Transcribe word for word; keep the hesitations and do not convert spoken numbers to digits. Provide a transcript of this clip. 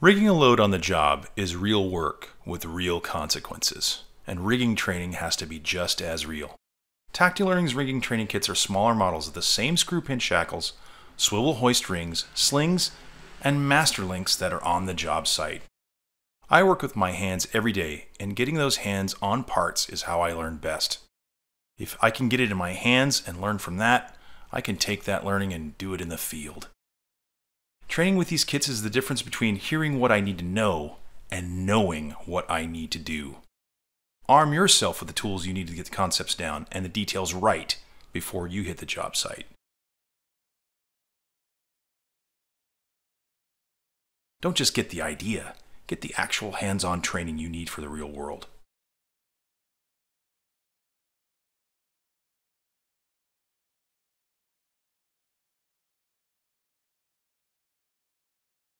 Rigging a load on the job is real work with real consequences, and rigging training has to be just as real. Tactile Learning's rigging training kits are smaller models of the same screw pin shackles, swivel hoist rings, slings, and master links that are on the job site. I work with my hands every day, and getting those hands on parts is how I learn best. If I can get it in my hands and learn from that, I can take that learning and do it in the field. Training with these kits is the difference between hearing what I need to know and knowing what I need to do. Arm yourself with the tools you need to get the concepts down and the details right before you hit the job site. Don't just get the idea, get the actual hands-on training you need for the real world.